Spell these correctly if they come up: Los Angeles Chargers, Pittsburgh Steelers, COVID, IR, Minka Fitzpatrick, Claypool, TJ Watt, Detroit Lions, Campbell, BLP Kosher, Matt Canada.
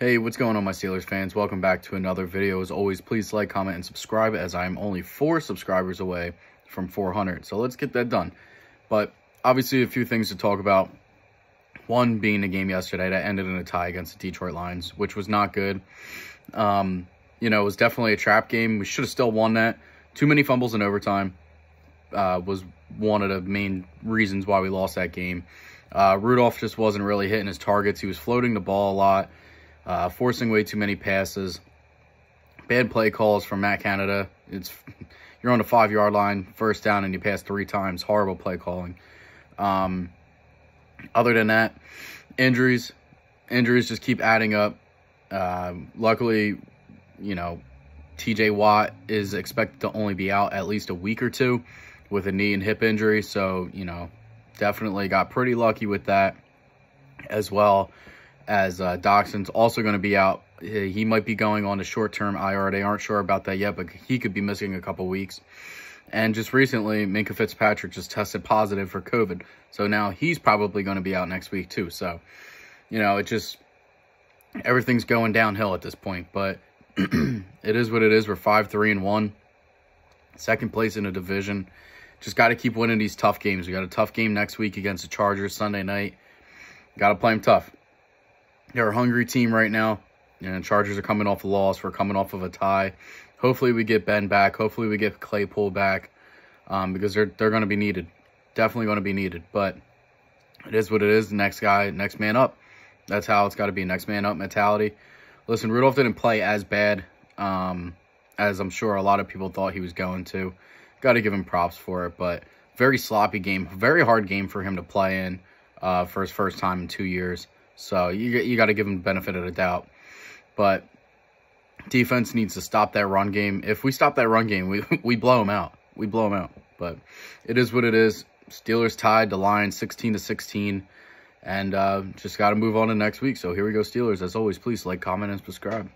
Hey, what's going on, my Steelers fans? Welcome back to another video. As always, please like, comment, and subscribe, as I am only 4 subscribers away from 400. So let's get that done. But obviously, a few things to talk about. One being the game yesterday that ended in a tie against the Detroit Lions, which was not good. You know, it was definitely a trap game. We should have still won that. Too many fumbles in overtime was one of the main reasons why we lost that game. Rudolph just wasn't really hitting his targets. He was floating the ball a lot. Forcing way too many passes, bad play calls from Matt Canada. You're on the 5-yard line, first down, and you pass 3 times. Horrible play calling. Other than that, injuries just keep adding up. Luckily, you know, TJ Watt is expected to only be out at least a week or two with a knee and hip injury. So, you know, definitely got pretty lucky with that as well. As Doxson's also going to be out. He might be going on a short-term IR. They aren't sure about that yet, but he could be missing a couple weeks. And just recently, Minka Fitzpatrick just tested positive for COVID. So now he's probably going to be out next week too. So, you know, it just, everything's going downhill at this point. But it is what it is. We're 5-3-1. Second place in the division. Just got to keep winning these tough games. We got a tough game next week against the Chargers Sunday night. Got to play them tough. They're a hungry team right now. You know, Chargers are coming off a loss. We're coming off of a tie. Hopefully we get Ben back. Hopefully we get Claypool back because they're going to be needed. Definitely going to be needed. But it is what it is. Next guy, next man up. That's how it's got to be. Next man up mentality. Listen, Rudolph didn't play as bad as I'm sure a lot of people thought he was going to. Got to give him props for it. But very sloppy game. Very hard game for him to play in for his first time in 2 years. So you got to give them the benefit of the doubt. But defense needs to stop that run game. If we stop that run game, we blow them out. We blow them out. But it is what it is. Steelers tied the Lions 16-16. And just got to move on to next week. So here we go, Steelers. As always, please like, comment, and subscribe.